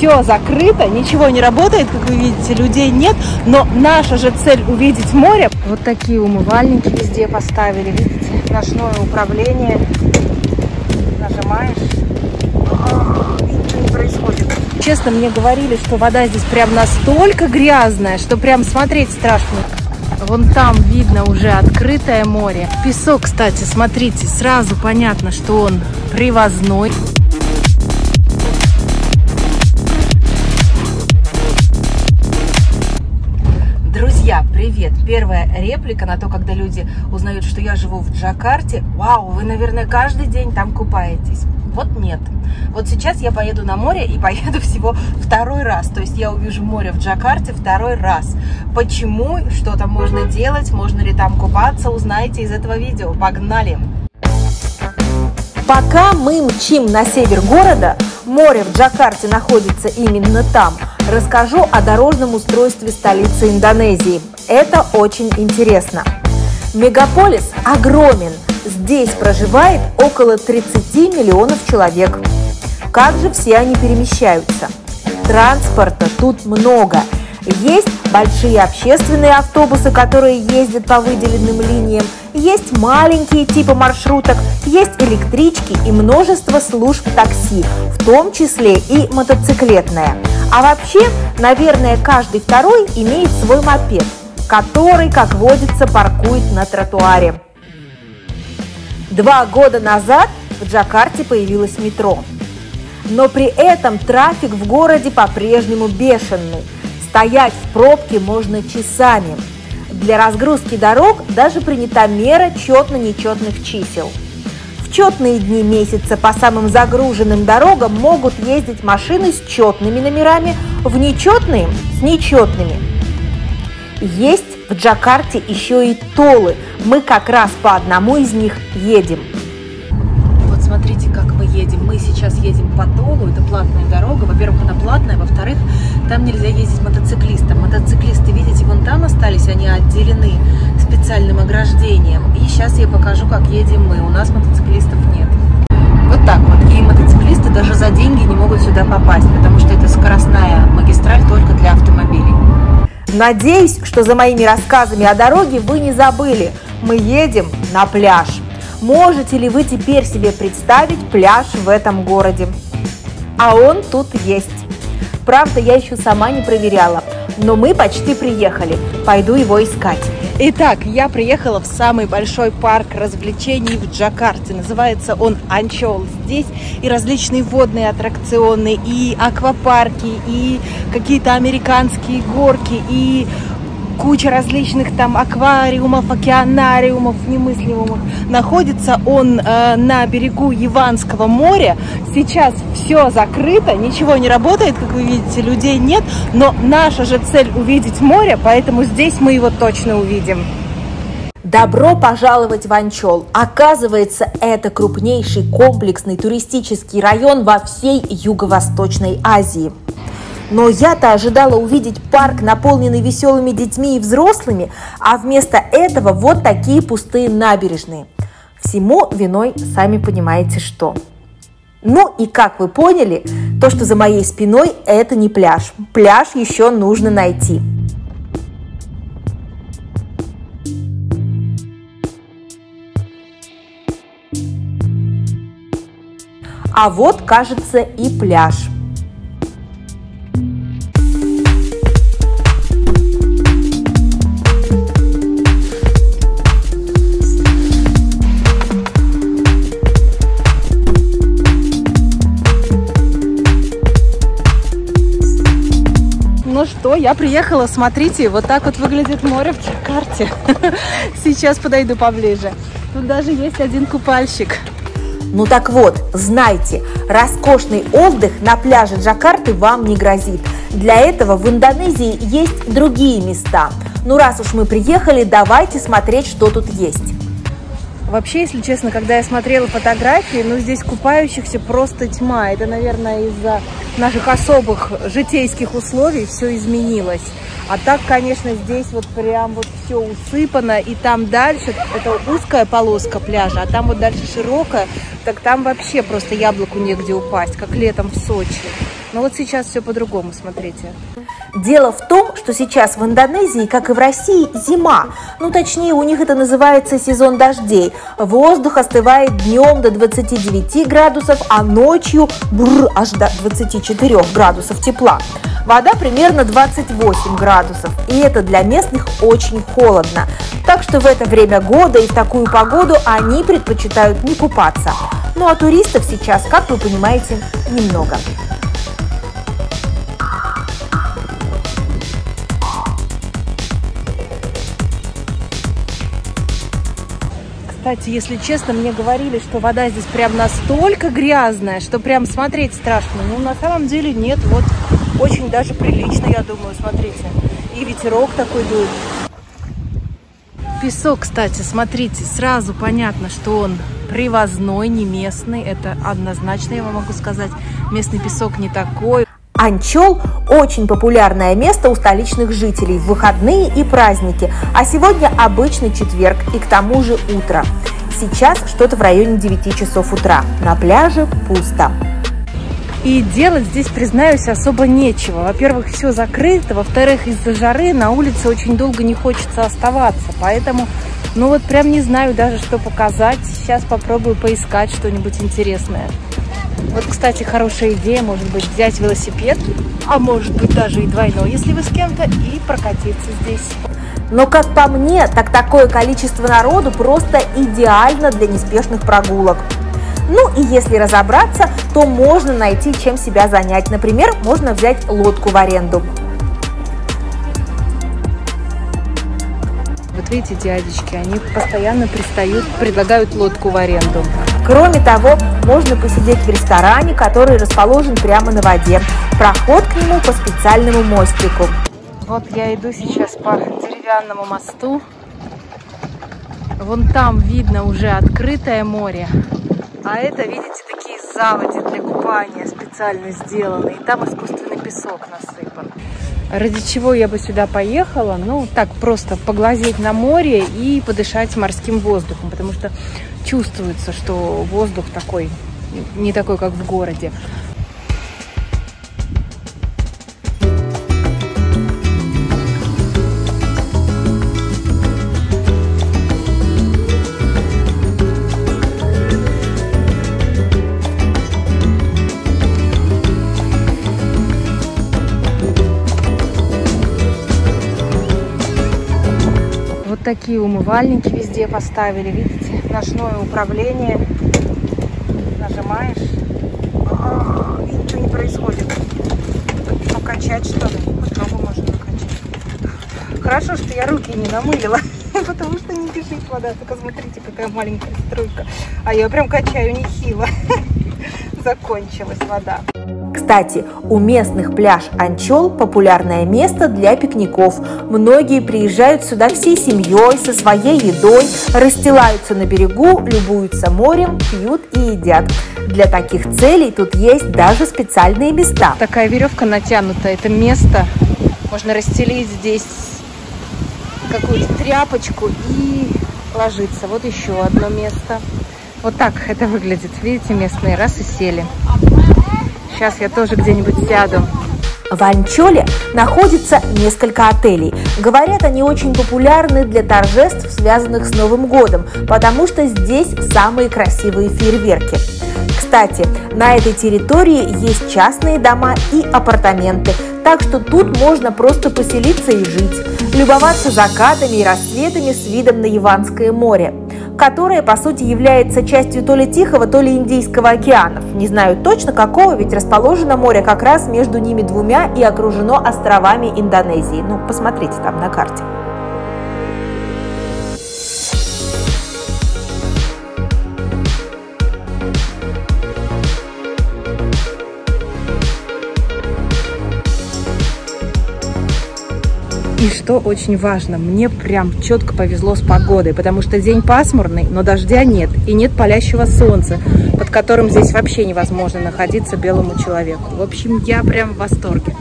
все закрыто, ничего не работает, как вы видите, людей нет, но наша же цель увидеть море. Вот такие умывальники везде поставили, видите, ночное управление. Нажимаешь, ничего не происходит. Честно, мне говорили, что вода здесь прям настолько грязная, что прям смотреть страшно. Вон там видно уже открытое море. Песок, кстати, смотрите, сразу понятно, что он привозной. Друзья, привет! Первая реплика на то, когда люди узнают, что я живу в Джакарте. Вау, вы, наверное, каждый день там купаетесь. Вот нет. Вот сейчас я поеду на море и поеду всего второй раз. То есть я увижу море в Джакарте второй раз. Почему? Что там можно делать? Можно ли там купаться? Узнаете из этого видео. Погнали! Пока мы мчим на север города, море в Джакарте находится именно там, расскажу о дорожном устройстве столицы Индонезии. Это очень интересно. Мегаполис огромен. Здесь проживает около 30 миллионов человек. Как же все они перемещаются? Транспорта тут много. Есть большие общественные автобусы, которые ездят по выделенным линиям, есть маленькие типы маршруток, есть электрички и множество служб такси, в том числе и мотоциклетное. А вообще, наверное, каждый второй имеет свой мопед, который, как водится, паркует на тротуаре. 2 года назад в Джакарте появилось метро. Но при этом трафик в городе по-прежнему бешеный. Стоять в пробке можно часами. Для разгрузки дорог даже принята мера четно-нечетных чисел. В четные дни месяца по самым загруженным дорогам могут ездить машины с четными номерами, в нечетные – с нечетными. Есть в Джакарте еще и толы. Мы как раз по одному из них едем. Вот смотрите, как мы едем. Мы сейчас едем по толу. Это платная дорога. Во-первых, она платная. Во-вторых, там нельзя ездить мотоциклистам. Мотоциклисты, видите, вон там остались. Они отделены специальным ограждением. И сейчас я покажу, как едем мы. У нас мотоциклистов нет. Вот так вот. И мотоциклисты даже за деньги не могут сюда попасть, потому что это скоростная магистраль только для автомобилей. Надеюсь, что за моими рассказами о дороге вы не забыли. Мы едем на пляж. Можете ли вы теперь себе представить пляж в этом городе? А он тут есть. Правда, я еще сама не проверяла, но мы почти приехали. Пойду его искать. Итак, я приехала в самый большой парк развлечений в Джакарте. Называется он Анчол. Здесь и различные водные аттракционы, и аквапарки, и какие-то американские горки, и куча различных там аквариумов, океанариумов немыслимых. Находится он на берегу Яванского моря. Сейчас все закрыто, ничего не работает, как вы видите, людей нет. Но наша же цель увидеть море, поэтому здесь мы его точно увидим. Добро пожаловать в Анчол. Оказывается, это крупнейший комплексный туристический район во всей Юго-Восточной Азии. Но я-то ожидала увидеть парк, наполненный веселыми детьми и взрослыми, а вместо этого вот такие пустые набережные. Всему виной, сами понимаете, что. Ну и как вы поняли, то, что за моей спиной, это не пляж. Пляж еще нужно найти. А вот, кажется, и пляж. Ну что, я приехала, смотрите, вот так вот выглядит море в Джакарте. Сейчас подойду поближе. Тут даже есть один купальщик. Ну так вот, знайте, роскошный отдых на пляже Джакарты вам не грозит. Для этого в Индонезии есть другие места. Ну раз уж мы приехали, давайте смотреть, что тут есть. Вообще, если честно, когда я смотрела фотографии, ну здесь купающихся просто тьма. Это, наверное, из-за наших особых житейских условий все изменилось. А так, конечно, здесь вот прям вот все усыпано. И там дальше, это узкая полоска пляжа, а там вот дальше широкая. Так там вообще просто яблоку негде упасть, как летом в Сочи. Но вот сейчас все по-другому, смотрите. Дело в том, что сейчас в Индонезии, как и в России, зима. Ну, точнее, у них это называется сезон дождей. Воздух остывает днем до 29 градусов, а ночью аж до 24 градусов тепла. Вода примерно 28 градусов, и это для местных очень холодно. Так что в это время года и в такую погоду они предпочитают не купаться. Ну а туристов сейчас, как вы понимаете, немного. Кстати, если честно, мне говорили, что вода здесь прям настолько грязная, что прям смотреть страшно. Ну, на самом деле нет, вот очень даже прилично, я думаю, смотрите. И ветерок такой дует. Песок, кстати, смотрите, сразу понятно, что он привозной, не местный. Это однозначно, я вам могу сказать, местный песок не такой. Анчол – очень популярное место у столичных жителей в выходные и праздники, а сегодня обычный четверг и к тому же утро. Сейчас что-то в районе 9 часов утра, на пляже пусто. И делать здесь, признаюсь, особо нечего. Во-первых, все закрыто, во-вторых, из-за жары на улице очень долго не хочется оставаться, поэтому, ну вот прям не знаю даже, что показать. Сейчас попробую поискать что-нибудь интересное. Вот, кстати, хорошая идея, может быть, взять велосипед, а может быть, даже и двойной, если вы с кем-то, и прокатиться здесь. Но, как по мне, так такое количество народу просто идеально для неспешных прогулок. Ну и если разобраться, то можно найти, чем себя занять. Например, можно взять лодку в аренду. Вот видите, дядечки, они постоянно пристают, предлагают лодку в аренду. Кроме того, можно посидеть в ресторане, который расположен прямо на воде. Проход к нему по специальному мостику. Вот я иду сейчас по деревянному мосту. Вон там видно уже открытое море. А это, видите, такие заводи для купания специально сделаны. И там искусственный песок насыпан. Ради чего я бы сюда поехала? Ну, так просто поглазеть на море и подышать морским воздухом. Потому что чувствуется, что воздух такой, не такой, как в городе. Такие умывальники везде поставили, видите, ночное управление, нажимаешь, и ничего не происходит. Ну, качать что ли? Вот ногу можно накачать. Хорошо, что я руки не намылила, потому что не бежит вода, только смотрите, какая маленькая струйка. А я прям качаю нехило. Закончилась вода. Кстати, у местных пляж Анчол – популярное место для пикников. Многие приезжают сюда всей семьей, со своей едой, расстилаются на берегу, любуются морем, пьют и едят. Для таких целей тут есть даже специальные места. Такая веревка натянута, это место. Можно расстелить здесь какую-то тряпочку и ложиться. Вот еще одно место. Вот так это выглядит. Видите, местные раз и сели. Сейчас я тоже где-нибудь сяду. В Анчоле находится несколько отелей. Говорят, они очень популярны для торжеств, связанных с Новым годом, потому что здесь самые красивые фейерверки. Кстати, на этой территории есть частные дома и апартаменты, так что тут можно просто поселиться и жить, любоваться закатами и рассветами с видом на Яванское море, которая, по сути, является частью то ли Тихого, то ли Индийского океанов. Не знаю точно какого, ведь расположено море как раз между ними двумя и окружено островами Индонезии. Ну, посмотрите там на карте. И что очень важно, мне прям четко повезло с погодой, потому что день пасмурный, но дождя нет, и нет палящего солнца, под которым здесь вообще невозможно находиться белому человеку. В общем, я прям в восторге.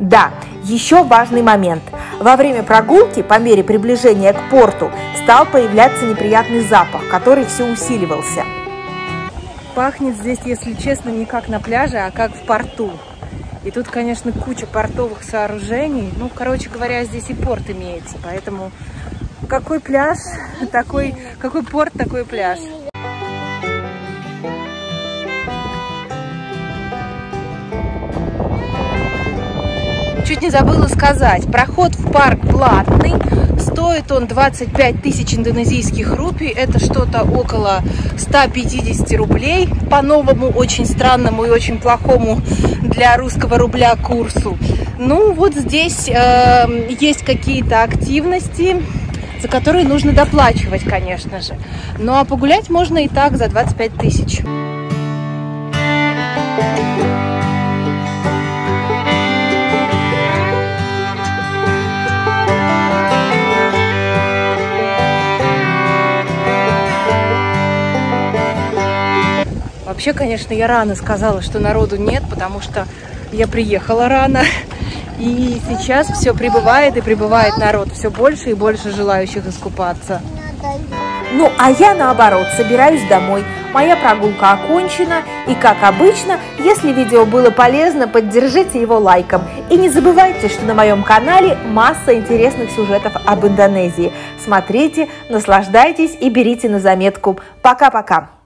Да, еще важный момент. Во время прогулки, по мере приближения к порту, стал появляться неприятный запах, который все усиливался. Пахнет здесь, если честно, не как на пляже, а как в порту. И тут, конечно, куча портовых сооружений. Ну, короче говоря, здесь и порт имеется. Поэтому какой пляж, такой, какой порт, такой пляж. Чуть не забыла сказать, проход в парк платный, стоит он 25 тысяч индонезийских рупий, это что-то около 150 рублей, по-новому, очень странному и очень плохому для русского рубля курсу. Ну вот здесь есть какие-то активности, за которые нужно доплачивать, конечно же. Ну а погулять можно и так за 25 тысяч. Вообще, конечно, я рано сказала, что народу нет, потому что я приехала рано. И сейчас все прибывает и прибывает народ. Все больше и больше желающих искупаться. Ну, а я наоборот, собираюсь домой. Моя прогулка окончена. И, как обычно, если видео было полезно, поддержите его лайком. И не забывайте, что на моем канале масса интересных сюжетов об Индонезии. Смотрите, наслаждайтесь и берите на заметку. Пока-пока!